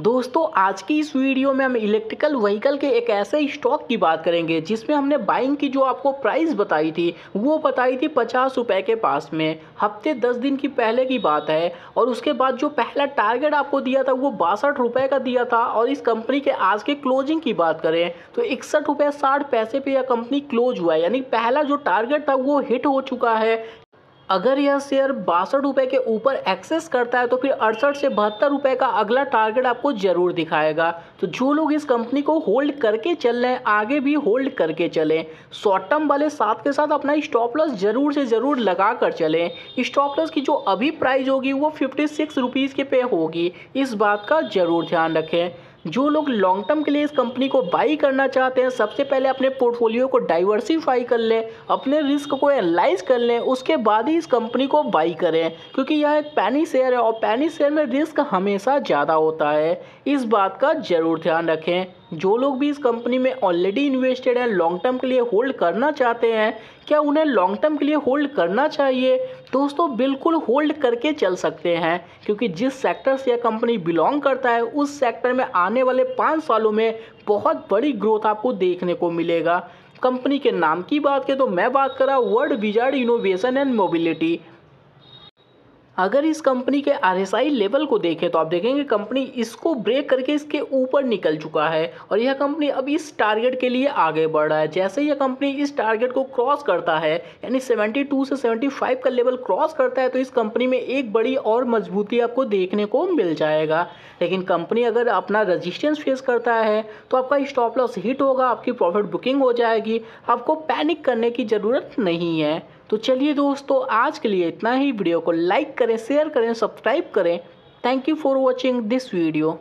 दोस्तों आज की इस वीडियो में हम इलेक्ट्रिकल व्हीकल के एक ऐसे स्टॉक की बात करेंगे जिसमें हमने बाइंग की जो आपको प्राइस बताई थी वो बताई थी 50 रुपये के पास में, हफ्ते 10 दिन की पहले की बात है। और उसके बाद जो पहला टारगेट आपको दिया था वो 62 रुपये का दिया था और इस कंपनी के आज के क्लोजिंग की बात करें तो 61 रुपये 60 पैसे पर यह कंपनी क्लोज हुआ है, यानी पहला जो टारगेट था वो हिट हो चुका है। अगर यह शेयर 62 रुपये के ऊपर एक्सेस करता है तो फिर 68 से 72 रुपये का अगला टारगेट आपको ज़रूर दिखाएगा। तो जो लोग इस कंपनी को होल्ड करके चल रहे हैं आगे भी होल्ड करके चलें, शॉर्ट टर्म वाले साथ के साथ अपना स्टॉप लॉस ज़रूर से ज़रूर लगा कर चलें। स्टॉप लॉस की जो अभी प्राइस होगी वो 56 रुपीज़ के पे होगी, इस बात का ज़रूर ध्यान रखें। जो लोग लॉन्ग टर्म के लिए इस कंपनी को बाई करना चाहते हैं सबसे पहले अपने पोर्टफोलियो को डाइवर्सिफाई कर लें, अपने रिस्क को एनालाइज कर लें, उसके बाद ही इस कंपनी को बाई करें, क्योंकि यह एक पैनी शेयर है और पैनी शेयर में रिस्क हमेशा ज़्यादा होता है, इस बात का ज़रूर ध्यान रखें। जो लोग भी इस कंपनी में ऑलरेडी इन्वेस्टेड हैं, लॉन्ग टर्म के लिए होल्ड करना चाहते हैं, क्या उन्हें लॉन्ग टर्म के लिए होल्ड करना चाहिए? दोस्तों बिल्कुल होल्ड करके चल सकते हैं, क्योंकि जिस सेक्टर से यह कंपनी बिलोंग करता है उस सेक्टर में आने वाले 5 सालों में बहुत बड़ी ग्रोथ आपको देखने को मिलेगा। कंपनी के नाम की बात करें तो मैं बात कर रहा हूँ वर्ल्ड बिज़ार्ड इनोवेशन एंड मोबिलिटी। अगर इस कंपनी के RSI लेवल को देखें तो आप देखेंगे कंपनी इसको ब्रेक करके इसके ऊपर निकल चुका है और यह कंपनी अब इस टारगेट के लिए आगे बढ़ रहा है। जैसे यह कंपनी इस टारगेट को क्रॉस करता है, यानी 72 से 75 का लेवल क्रॉस करता है, तो इस कंपनी में एक बड़ी और मजबूती आपको देखने को मिल जाएगा। लेकिन कंपनी अगर अपना रजिस्टेंस फेस करता है तो आपका स्टॉप लॉस हिट होगा, आपकी प्रॉफिट बुकिंग हो जाएगी, आपको पैनिक करने की ज़रूरत नहीं है। तो चलिए दोस्तों आज के लिए इतना ही। वीडियो को लाइक करें, शेयर करें, सब्सक्राइब करें। Thank you for watching this video.